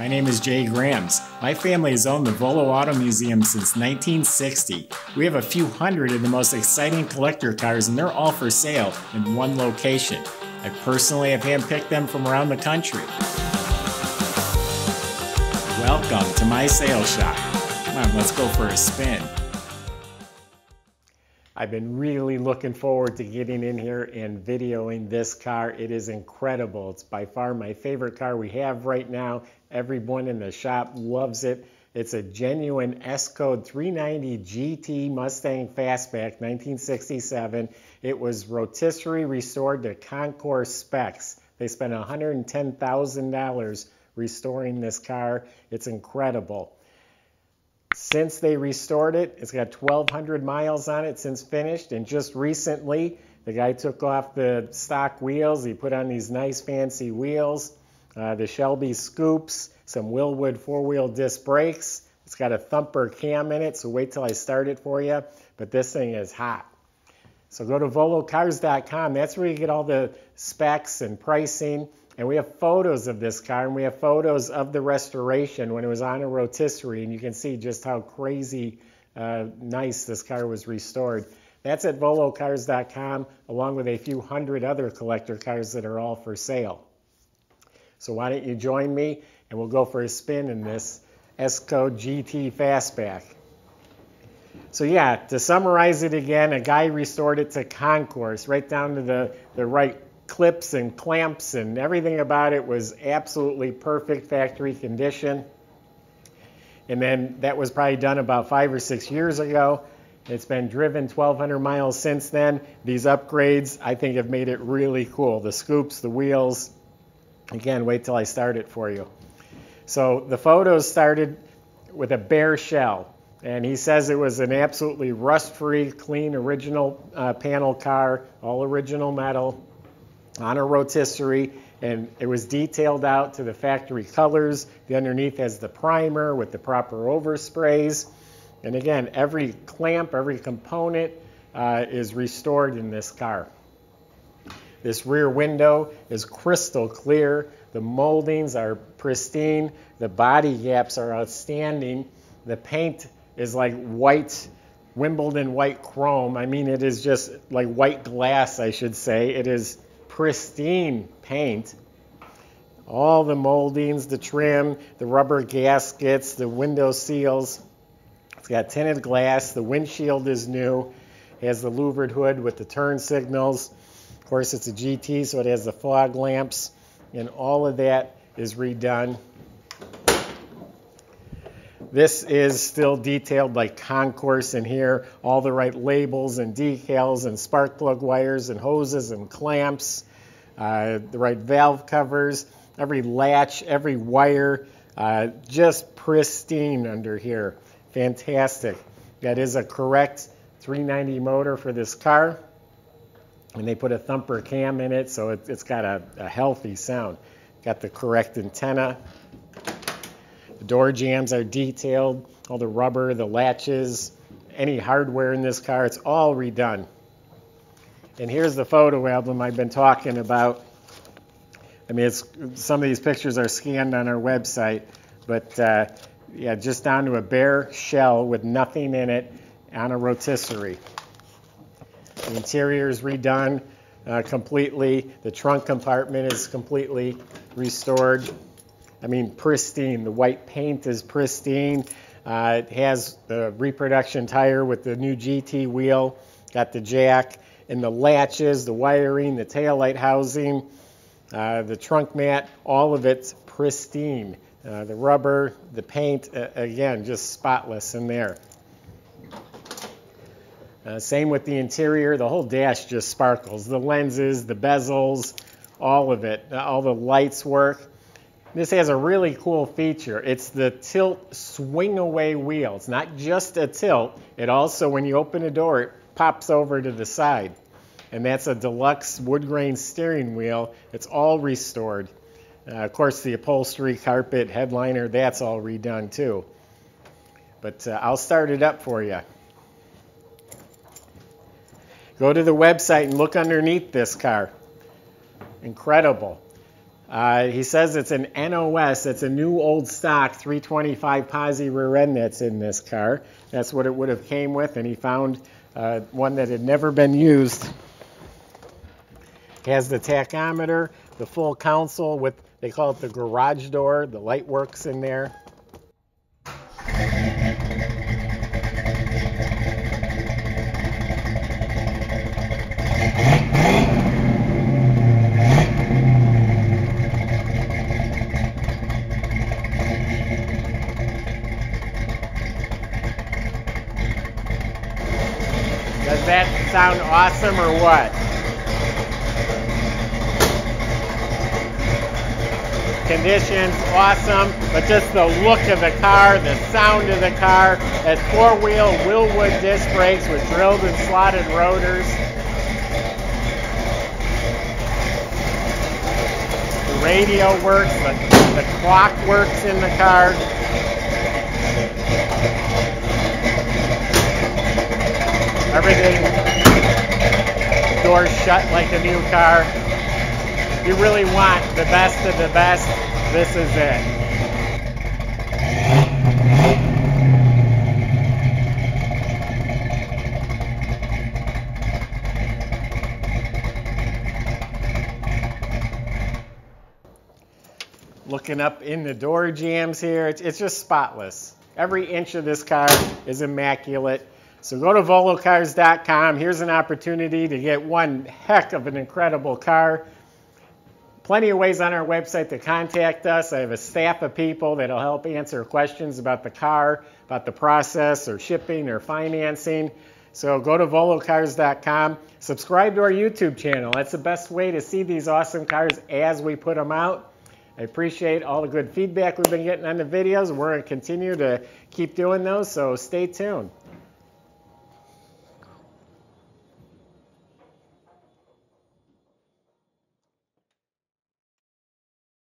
My name is Jay Grams. My family has owned the Volo Auto Museum since 1960. We have a few hundred of the most exciting collector cars, and they're all for sale in one location. I personally have handpicked them from around the country. Welcome to my sales shop. Come on, let's go for a spin. I've been really looking forward to getting in here and videoing this car. It is incredible. It's by far my favorite car we have right now. Everyone in the shop loves it. It's a genuine S-Code 390 GT Mustang Fastback 1967. It was rotisserie restored to Concourse specs. They spent $110,000 restoring this car. It's incredible. Since they restored it, it's got 1,200 miles on it since finished, and just recently the guy took off the stock wheels. He put on these nice fancy wheels, the Shelby scoops, some Wilwood four-wheel disc brakes. It's got a thumper cam in it, so wait till I start it for you, but this thing is hot. So go to Volocars.com. That's where you get all the specs and pricing. And we have photos of this car, and we have photos of the restoration when it was on a rotisserie, and you can see just how crazy nice this car was restored. That's at Volocars.com, along with a few hundred other collector cars that are all for sale. So why don't you join me, and we'll go for a spin in this S-Code GT Fastback. So yeah, to summarize it again, a guy restored it to Concourse, right down to the right clips and clamps, and everything about it was absolutely perfect factory condition. And then that was probably done about 5 or 6 years ago. It's been driven 1,200 miles since then. These upgrades, I think, have made it really cool. The scoops, the wheels. Again, wait till I start it for you. So the photos started with a bare shell, and he says it was an absolutely rust-free, clean, original panel car, all original metal, on a rotisserie, and it was detailed out to the factory colors. The underneath has the primer with the proper oversprays. And again, every clamp, every component is restored in this car. This rear window is crystal clear. The moldings are pristine. The body gaps are outstanding. The paint is like white, Wimbledon white chrome. I mean, it is just like white glass, I should say. It is pristine paint. All the moldings, the trim, the rubber gaskets, the window seals. It's got tinted glass. The windshield is new. It has the louvered hood with the turn signals. Of course, it's a GT, so it has the fog lamps, and all of that is redone. This is still detailed like Concourse in here. All the right labels and decals and spark plug wires and hoses and clamps. The right valve covers, every latch, every wire, just pristine under here. Fantastic. That is a correct 390 motor for this car. And they put a thumper cam in it, so it's got a healthy sound. Got the correct antenna. The door jambs are detailed, all the rubber, the latches, any hardware in this car, it's all redone. And here's the photo album I've been talking about. I mean, some of these pictures are scanned on our website, but yeah, just down to a bare shell with nothing in it on a rotisserie. The interior is redone completely. The trunk compartment is completely restored. I mean, pristine. The white paint is pristine. It has the reproduction tire with the new GT wheel. Got the jack and the latches, the wiring, the taillight housing, the trunk mat. All of it's pristine. The rubber, the paint, again, just spotless in there. Same with the interior. The whole dash just sparkles. The lenses, the bezels, all of it. All the lights work. This has a really cool feature. It's the tilt swing away wheel. It's not just a tilt. It also, when you open a door, it pops over to the side. And that's a deluxe wood grain steering wheel. It's all restored. Of course, the upholstery, carpet, headliner, that's all redone too. But I'll start it up for you. Go to the website and look underneath this car. Incredible. He says it's an NOS. It's a new old stock 325 Posi rear end that's in this car. That's what it would have came with, and he found one that had never been used. It has the tachometer, the full console with, they call it the garage door, the light works in there. Does that sound awesome or what? Conditions, awesome, but just the look of the car, the sound of the car. That four-wheel Wilwood disc brakes with drilled and slotted rotors. The radio works, the clock works in the car. Everything, doors shut like a new car. If you really want the best of the best, this is it. Looking up in the door jambs here, it's just spotless. Every inch of this car is immaculate. So go to Volocars.com. Here's an opportunity to get one heck of an incredible car. Plenty of ways on our website to contact us. I have a staff of people that'll help answer questions about the car, about the process, or shipping, or financing. So go to Volocars.com. Subscribe to our YouTube channel. That's the best way to see these awesome cars as we put them out. I appreciate all the good feedback we've been getting on the videos. We're going to continue to keep doing those, so stay tuned.